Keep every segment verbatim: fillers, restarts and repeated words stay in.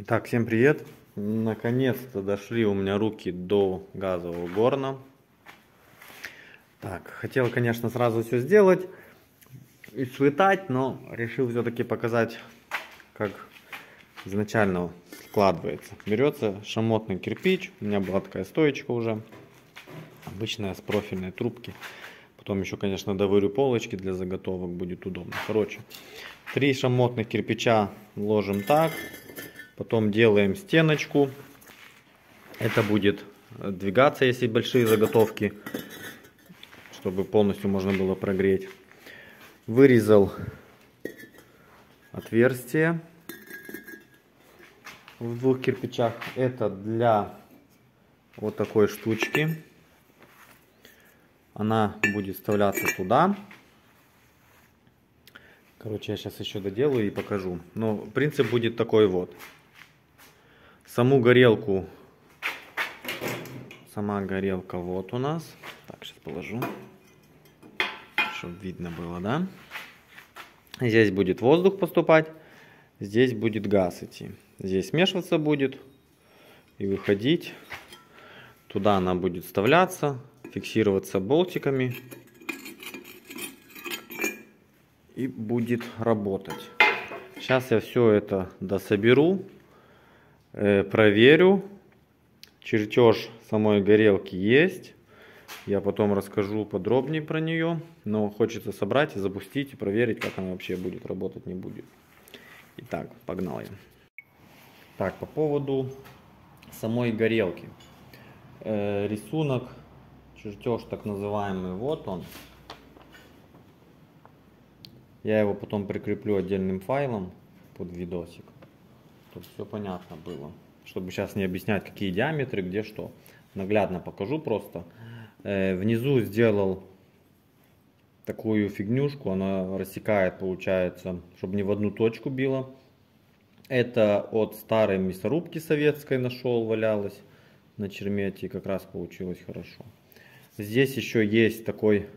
Итак, всем привет! Наконец-то дошли у меня руки до газового горна. Так, хотел, конечно, сразу все сделать и слетать, но решил все-таки показать, как изначально складывается. Берется шамотный кирпич, у меня была такая стоечка уже, обычная, с профильной трубки. Потом еще, конечно, доварю полочки для заготовок, будет удобно. Короче, три шамотных кирпича ложим так. Потом делаем стеночку, это будет двигаться, если большие заготовки, чтобы полностью можно было прогреть. Вырезал отверстие в двух кирпичах, это для вот такой штучки, она будет вставляться туда. Короче, я сейчас еще доделаю и покажу, но принцип будет такой вот. Саму горелку, сама горелка вот у нас. Так, сейчас положу, чтобы видно было, да? Здесь будет воздух поступать, здесь будет газ идти. Здесь смешиваться будет и выходить. Туда она будет вставляться, фиксироваться болтиками и будет работать. Сейчас я все это дособеру. Проверю, чертеж самой горелки есть, я потом расскажу подробнее про нее, но хочется собрать и запустить и проверить, как она вообще будет работать, не будет. Итак, погнал я. Так, по поводу самой горелки. Э, рисунок, чертеж так называемый, вот он. Я его потом прикреплю отдельным файлом под видосик. Тут все понятно было, чтобы сейчас не объяснять, какие диаметры, где что. Наглядно покажу просто. Э, внизу сделал такую фигнюшку, она рассекает, получается, чтобы не в одну точку било. Это от старой мясорубки советской нашел, валялась на чермете, и как раз получилось хорошо. Здесь еще есть такой,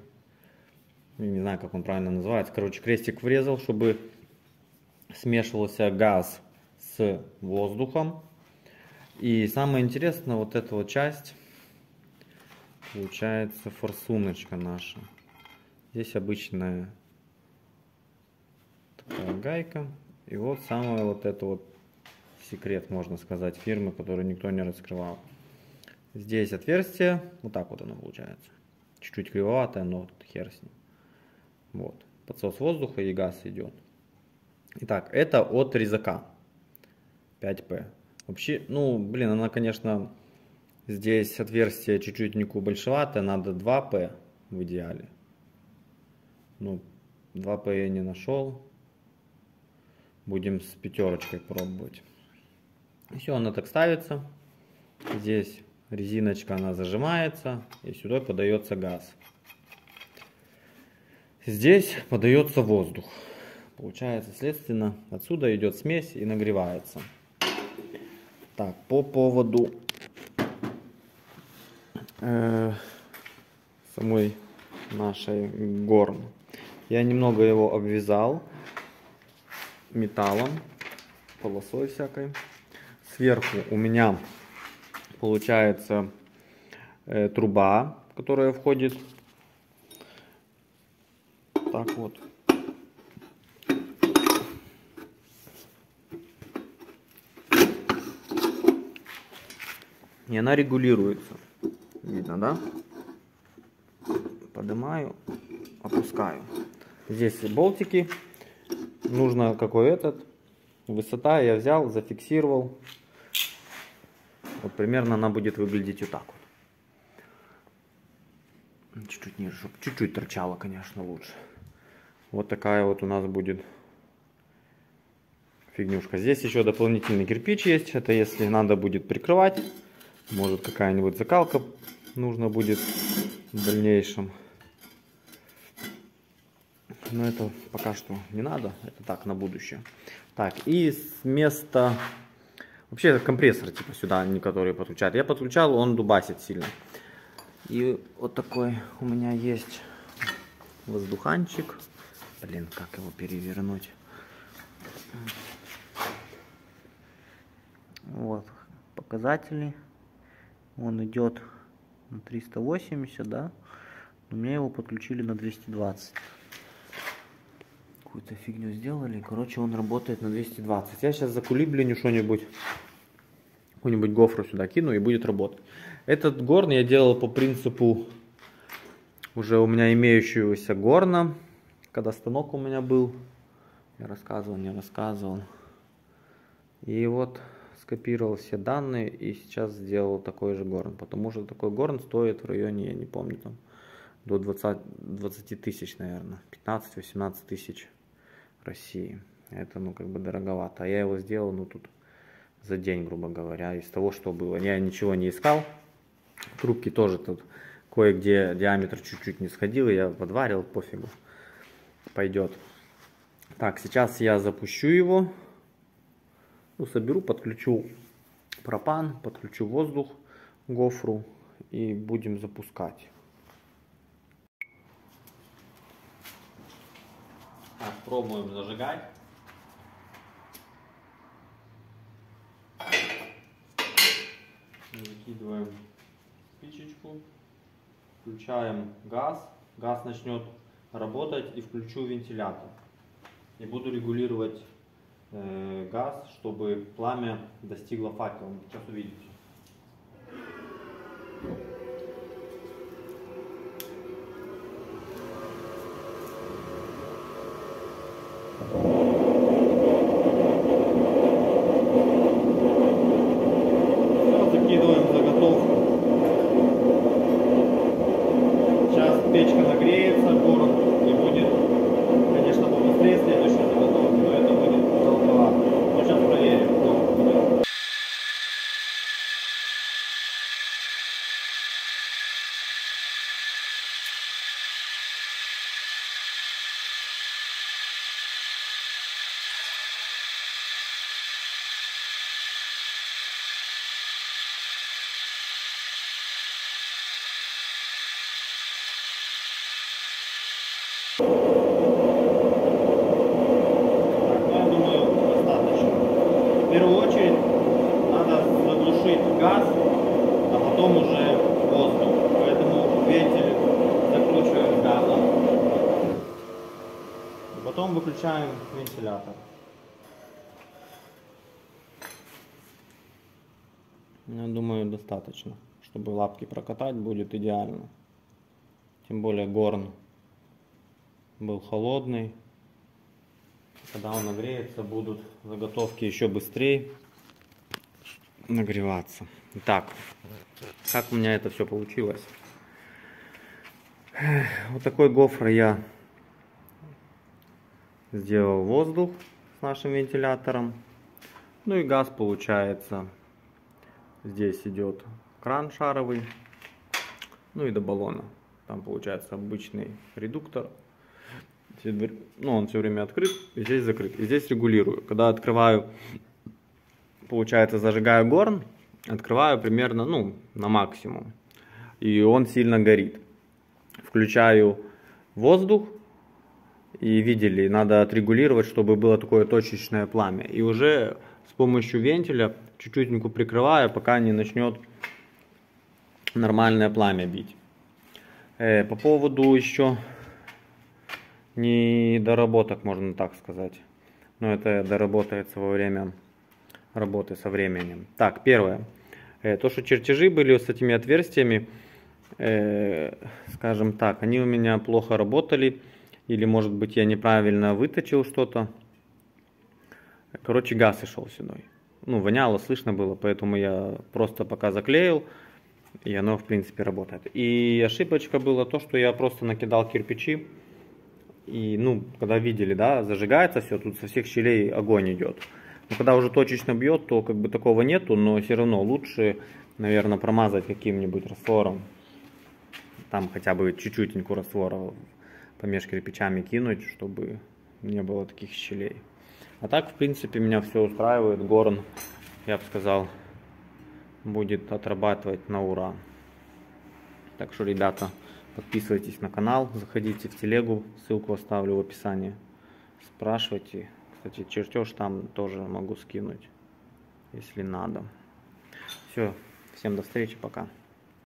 не знаю, как он правильно называется, короче, крестик врезал, чтобы смешивался газ с воздухом. И самое интересное, вот эта вот часть, получается, форсуночка наша. Здесь обычная такая гайка. И вот самый вот это вот секрет, можно сказать, фирмы, который никто не раскрывал. Здесь отверстие, вот так вот оно получается. Чуть-чуть кривоватое, но хер с ним. Вот, подсос воздуха и газ идет. Итак, это от резака пять пэ. Вообще, ну, блин, она, конечно, здесь отверстие чуть-чуть нику большеватое, надо два пэ в идеале. Ну, два пэ я не нашел. Будем с пятерочкой пробовать. Все, она так ставится. Здесь резиночка, она зажимается, и сюда подается газ. Здесь подается воздух. Получается, следственно, отсюда идет смесь и нагревается. Так, по поводу э, самой нашей горны. Я немного его обвязал металлом, полосой всякой. Сверху у меня получается э, труба, которая входит. Так вот. И она регулируется. Видно, да? Поднимаю, опускаю. Здесь болтики. Нужно какой этот. Высота я взял, зафиксировал. Вот примерно она будет выглядеть вот так вот. Чуть-чуть ниже, чтобы чуть-чуть торчало, конечно, лучше. Вот такая вот у нас будет фигнюшка. Здесь еще дополнительный кирпич есть. Это если надо будет прикрывать. Может, какая-нибудь закалка нужна будет в дальнейшем. Но это пока что не надо. Это так, на будущее. Так, и с места... Вообще, это компрессор, типа, сюда, не который подключает. Я подключал, он дубасит сильно. И вот такой у меня есть воздуханчик. Блин, как его перевернуть? показатели. Он идет на триста восемьдесят, да? У меня его подключили на двести двадцать. Какую-то фигню сделали. Короче, он работает на двести двадцать. Я сейчас закулибленю что-нибудь. Какую-нибудь гофру сюда кину и будет работать. Этот горн я делал по принципу уже у меня имеющегося горна. Когда станок у меня был. Я рассказывал, не рассказывал. И вот скопировал все данные и сейчас сделал такой же горн. Потому что такой горн стоит в районе, я не помню, там до двадцати тысяч, наверное. пятнадцать-восемнадцать тысяч России. Это, ну, как бы дороговато. А я его сделал, ну, тут за день, грубо говоря, из того, что было. Я ничего не искал. Трубки тоже тут кое-где диаметр чуть-чуть не сходил. Я подварил, пофигу. Пойдет. Так, сейчас я запущу его. Ну, соберу, подключу пропан, подключу воздух, гофру и будем запускать. Так, пробуем зажигать. Закидываем спичечку, включаем газ. Газ начнет работать и включу вентилятор. И буду регулировать э, газ, чтобы пламя достигло факела. Сейчас увидите. Потом выключаем вентилятор. Я думаю, достаточно, чтобы лапки прокатать, будет идеально. Тем более горн был холодный. Когда он нагреется, будут заготовки еще быстрее нагреваться. Итак, как у меня это все получилось? Вот такой гофрой я сделал воздух с нашим вентилятором. Ну и газ получается. Здесь идет кран шаровый. Ну и до баллона. Там получается обычный редуктор. Ну, он все время открыт. И здесь закрыт. И здесь регулирую. Когда открываю, получается, зажигаю горн. Открываю примерно, ну, на максимум. И он сильно горит. Включаю воздух. И видели, надо отрегулировать, чтобы было такое точечное пламя. И уже с помощью вентиля чуть-чутенько прикрываю, пока не начнет нормальное пламя бить. Э, по поводу еще недоработок, можно так сказать. Но это доработается во время работы со временем. Так, первое. Э, то, что чертежи были с этими отверстиями, э, скажем так, они у меня плохо работали. Или, может быть, я неправильно выточил что-то. Короче, газ и шел сюда. Ну, воняло, слышно было, поэтому я просто пока заклеил. И оно, в принципе, работает. И ошибочка была то, что я просто накидал кирпичи. И, ну, когда видели, да, зажигается все, тут со всех щелей огонь идет. Но когда уже точечно бьет, то как бы такого нету, но все равно лучше, наверное, промазать каким-нибудь раствором. Там хотя бы чуть-чутенько раствора помеж кирпичами кинуть, чтобы не было таких щелей. А так, в принципе, меня все устраивает. Горн, я бы сказал, будет отрабатывать на ура. Так что, ребята, подписывайтесь на канал, заходите в телегу, ссылку оставлю в описании. Спрашивайте. Кстати, чертеж там тоже могу скинуть, если надо. Все, всем до встречи, пока.